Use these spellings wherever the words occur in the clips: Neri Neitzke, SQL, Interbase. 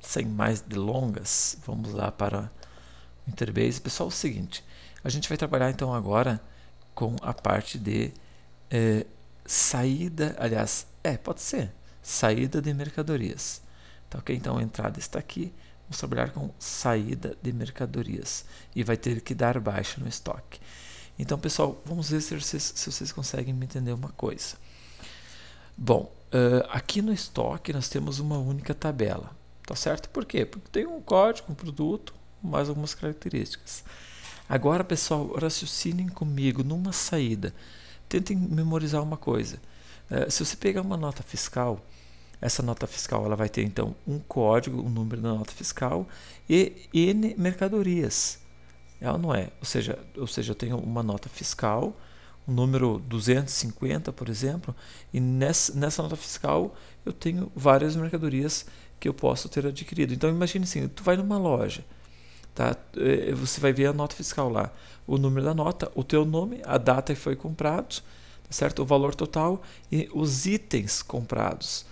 sem mais delongas, vamos lá para o Interbase. Pessoal, é o seguinte, a gente vai trabalhar então agora com a parte de saída, aliás, pode ser, saída de mercadorias. Tá, ok? Então a entrada está aqui, vamos trabalhar com saída de mercadorias e vai ter que dar baixa no estoque. Então, pessoal, vamos ver se vocês conseguem me entender uma coisa. Bom, aqui no estoque nós temos uma única tabela, tá certo? Por quê? Porque tem um código, um produto, mais algumas características. Agora, pessoal, raciocinem comigo numa saída. Tentem memorizar uma coisa. Se você pegar uma nota fiscal, essa nota fiscal ela vai ter então um código, um número da nota fiscal e N mercadorias. Ela não é, ou seja, eu tenho uma nota fiscal, o número 250, por exemplo, e nessa nota fiscal eu tenho várias mercadorias que eu posso ter adquirido. Então imagine assim, tu vai numa loja, tá? Você vai ver a nota fiscal lá, o número da nota, o teu nome, a data que foi comprado, tá certo? O valor total e os itens comprados.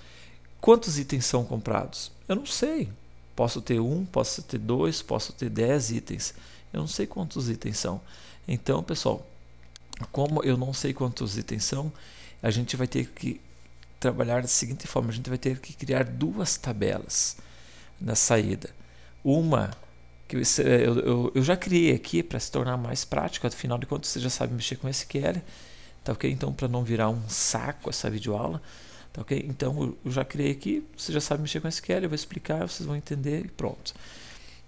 Quantos itens são comprados? Eu não sei. Posso ter um, posso ter dois, posso ter 10 itens. Eu não sei quantos itens são. Então, pessoal, como eu não sei quantos itens são, a gente vai ter que trabalhar da seguinte forma: a gente vai ter que criar duas tabelas na saída. Uma que eu já criei aqui para se tornar mais prático, afinal de contas você já sabe mexer com SQL, tá ok? Então, para não virar um saco essa videoaula, tá ok? Então, eu já criei aqui, você já sabe mexer com SQL, eu vou explicar, vocês vão entender e pronto.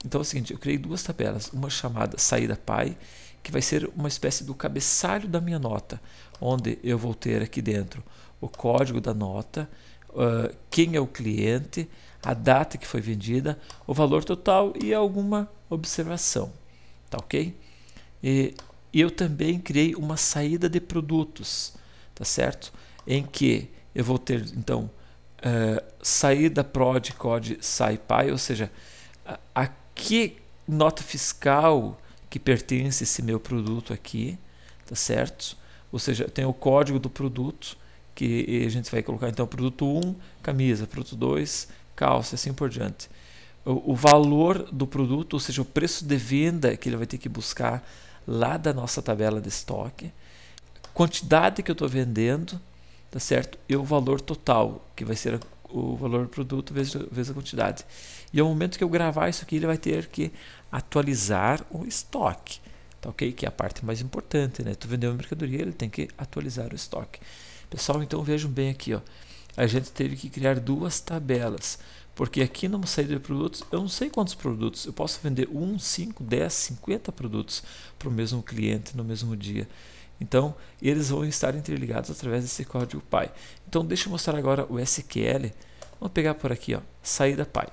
Então é o seguinte, eu criei duas tabelas, uma chamada saída pai, que vai ser uma espécie do cabeçalho da minha nota, onde eu vou ter aqui dentro o código da nota, quem é o cliente, a data que foi vendida, o valor total e alguma observação, tá ok? E eu também criei uma saída de produtos, tá certo? Em que eu vou ter então saída prod, cod, sai pai, ou seja, a que nota fiscal que pertence esse meu produto aqui, tá certo? Ou seja, tem o código do produto, que a gente vai colocar então produto 1, camisa, produto 2, calça, assim por diante. O valor do produto, ou seja, o preço de venda que ele vai ter que buscar lá da nossa tabela de estoque, quantidade que eu estou vendendo, tá certo? E o valor total, que vai ser o valor do produto vezes a quantidade. E ao momento que eu gravar isso aqui, ele vai ter que atualizar o estoque, tá ok? Que é a parte mais importante, né? Tu vendeu uma mercadoria, ele tem que atualizar o estoque. Pessoal, então vejam bem aqui, ó. A gente teve que criar duas tabelas, porque aqui na saída de produtos, eu não sei quantos produtos, eu posso vender 1, 5, 10, 50 produtos para o mesmo cliente no mesmo dia. Então, eles vão estar interligados através desse código PAI. Então, deixa eu mostrar agora o SQL. Vamos pegar por aqui, ó, saída PAI.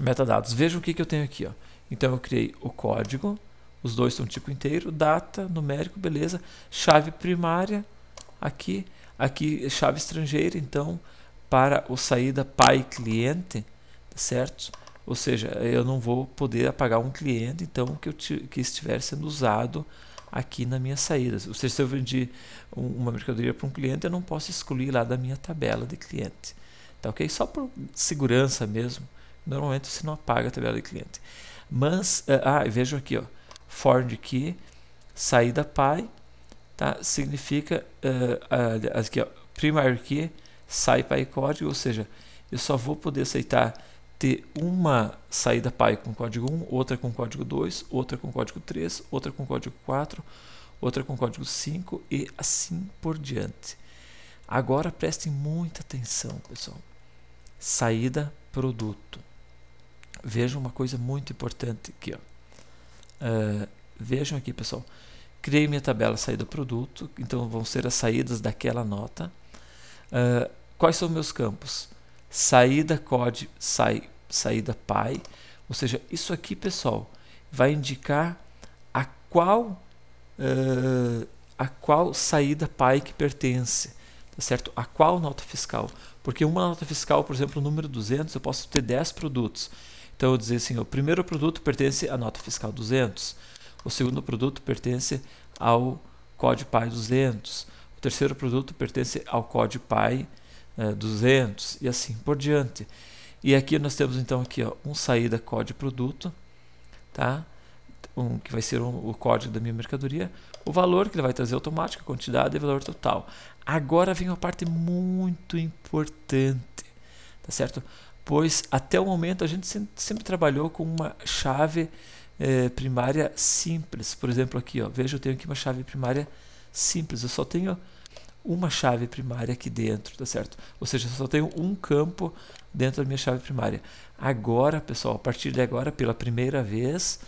Metadados. Veja o que eu tenho aqui, ó. Então, eu criei o código, os dois são tipo inteiro, data, numérico, beleza. Chave primária, aqui chave estrangeira, então, para o saída PAI cliente, tá certo? Ou seja, eu não vou poder apagar um cliente, então, que estiver sendo usado aqui na minha saída. Ou seja, se eu vendi uma mercadoria para um cliente, eu não posso excluir lá da minha tabela de cliente, tá ok? Só por segurança mesmo, normalmente você não apaga a tabela de cliente. Mas, vejam aqui, ó, Ford Key, saída PAI, tá? Significa, aqui, ó, Primary Key, sai PAI código, ou seja, eu só vou poder aceitar ter uma saída PAI com código 1, outra com código 2, outra com código 3, outra com código 4, outra com código 5 e assim por diante. Agora prestem muita atenção, pessoal. Saída produto. Vejam uma coisa muito importante aqui, ó. Vejam aqui, pessoal. Criei minha tabela saída produto, então vão ser as saídas daquela nota. Quais são meus campos? Saída COD, saída PAI, ou seja, isso aqui, pessoal, vai indicar a qual saída PAI que pertence, tá certo? A qual nota fiscal, porque uma nota fiscal, por exemplo, o número 200, eu posso ter 10 produtos, então eu vou dizer assim, o primeiro produto pertence à nota fiscal 200, o segundo produto pertence ao COD PAI 200, o terceiro produto pertence ao COD PAI 200 e assim por diante. E aqui nós temos então aqui, ó, um saída código produto, tá? Que vai ser o código da minha mercadoria, o valor que ele vai trazer automático, a quantidade e valor total. Agora vem uma parte muito importante, tá certo? Pois até o momento a gente sempre trabalhou com uma chave primária simples. Por exemplo, aqui, ó, veja, eu tenho aqui uma chave primária simples, eu só tenho uma chave primária aqui dentro, tá certo? Ou seja, eu só tenho um campo dentro da minha chave primária. Agora, pessoal, a partir de agora, pela primeira vez,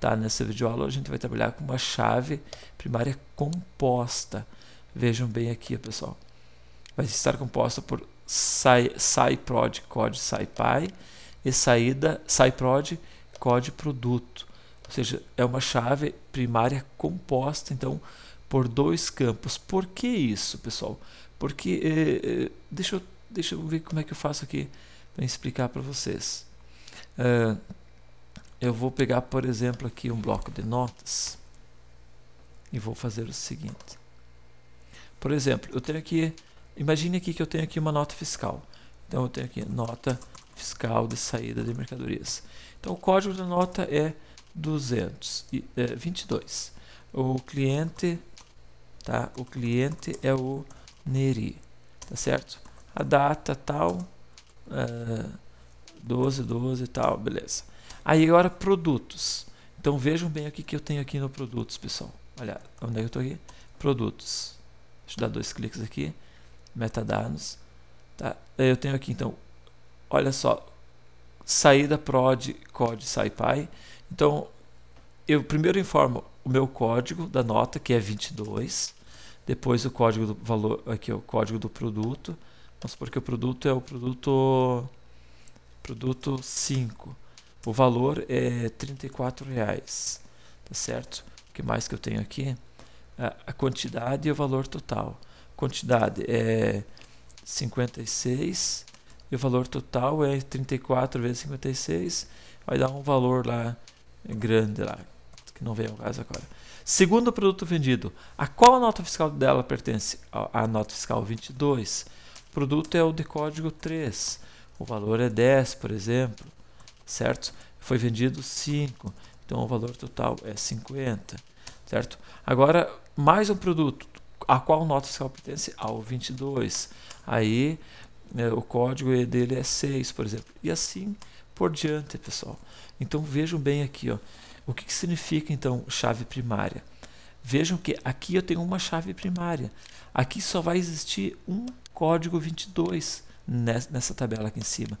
tá, nessa videoaula, a gente vai trabalhar com uma chave primária composta. Vejam bem aqui, pessoal. Vai estar composta por SciProd Code SciPy e saída SciProd Code Produto. Ou seja, é uma chave primária composta, então, por dois campos. Por que isso, pessoal? Porque, deixa eu ver como é que eu faço aqui para explicar para vocês. Eu vou pegar, por exemplo, aqui um bloco de notas e vou fazer o seguinte. Por exemplo, eu tenho aqui, imagine aqui que eu tenho aqui uma nota fiscal. Então eu tenho aqui nota fiscal de saída de mercadorias. Então o código da nota é 222. O cliente, tá? O cliente é o Neri, tá certo? A data tal, 12 e tal, beleza. Aí agora produtos. Então vejam bem o que eu tenho aqui no produtos, pessoal. Olha, onde é que eu estou aqui? Produtos. Deixa eu dar dois cliques aqui. Metadados. Tá? Eu tenho aqui então, olha só, saída prod code SciPy. Então eu primeiro informo o meu código da nota, que é 22. Depois o código do valor, aqui é o código do produto. Vamos supor que o produto é o produto 5. O valor é R$34, tá certo? O que mais que eu tenho aqui? A quantidade e o valor total. Quantidade é 56 e o valor total é 34 vezes 56. Vai dar um valor lá grande lá, que não vem ao caso agora. Segundo produto vendido, a qual a nota fiscal dela pertence? A nota fiscal 22. O produto é o de código 3. O valor é 10, por exemplo. Certo? Foi vendido 5, então o valor total é 50, certo? Agora, mais um produto, a qual nota fiscal pertence? Ao 22. Aí, o código dele é 6, por exemplo, e assim por diante, pessoal. Então, vejam bem aqui, ó, o que significa, então, chave primária? Vejam que aqui eu tenho uma chave primária. Aqui só vai existir um código 22 nessa tabela aqui em cima.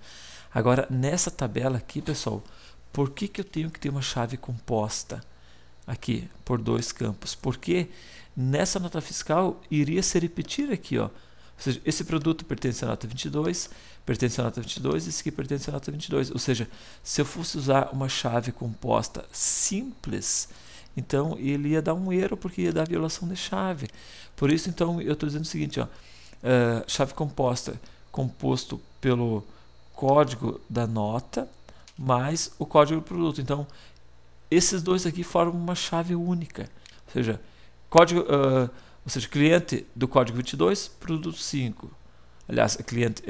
Agora, nessa tabela aqui, pessoal, por que eu tenho que ter uma chave composta aqui por dois campos? Porque nessa nota fiscal iria se repetir aqui, ó. Ou seja, esse produto pertence à nota 22, pertence à nota 22, esse aqui pertence à nota 22. Ou seja, se eu fosse usar uma chave composta simples, então ele ia dar um erro porque ia dar violação de chave. Por isso, então, eu estou dizendo o seguinte, ó, chave composta, composto pelo código da nota mais o código do produto. Então esses dois aqui formam uma chave única, ou seja, código, ou seja, cliente do código 22, produto 5, aliás, cliente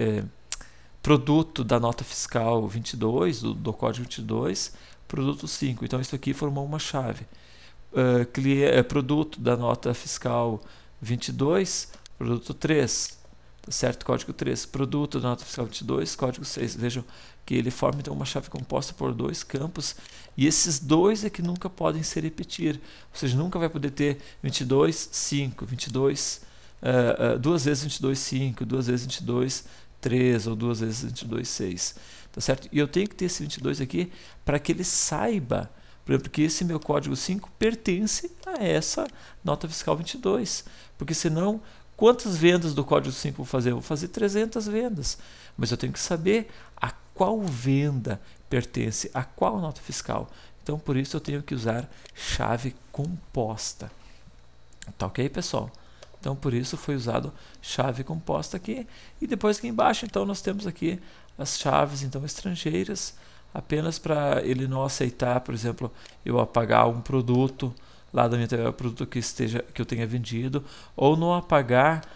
produto da nota fiscal 22 do código 22, produto 5. Então isso aqui formou uma chave. Produto da nota fiscal 22, produto 3, tá certo? Código 3, produto da nota fiscal 22, código 6. Vejam que ele forma então uma chave composta por dois campos, e esses dois é que nunca podem se repetir. Ou seja, nunca vai poder ter 22, 5, 22, duas vezes 22, 5, duas vezes 22, 3 ou duas vezes 22, 6, tá certo? E eu tenho que ter esse 22 aqui para que ele saiba, por exemplo, que esse meu código 5 pertence a essa nota fiscal 22, porque senão, quantas vendas do código 5 vou fazer? Eu vou fazer 300 vendas, mas eu tenho que saber a qual venda pertence a qual nota fiscal. Então, por isso eu tenho que usar chave composta. Tá ok, pessoal? Então, por isso foi usado chave composta aqui. E depois aqui embaixo, então, nós temos aqui as chaves então estrangeiras, apenas para ele não aceitar, por exemplo, eu apagar um produto lá da minha tabela, produto que eu tenha vendido, ou não apagar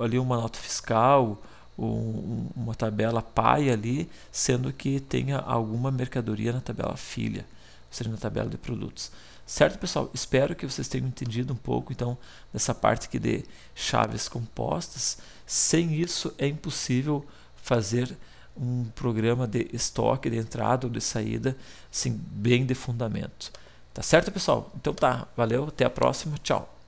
ali uma nota fiscal, uma tabela pai ali, sendo que tenha alguma mercadoria na tabela filha, ou seja, na tabela de produtos. Certo, pessoal? Espero que vocês tenham entendido um pouco, então, dessa parte aqui de chaves compostas. Sem isso, é impossível fazer um programa de estoque, de entrada ou de saída, assim, bem de fundamento. Tá certo, pessoal? Então tá, valeu, até a próxima, tchau!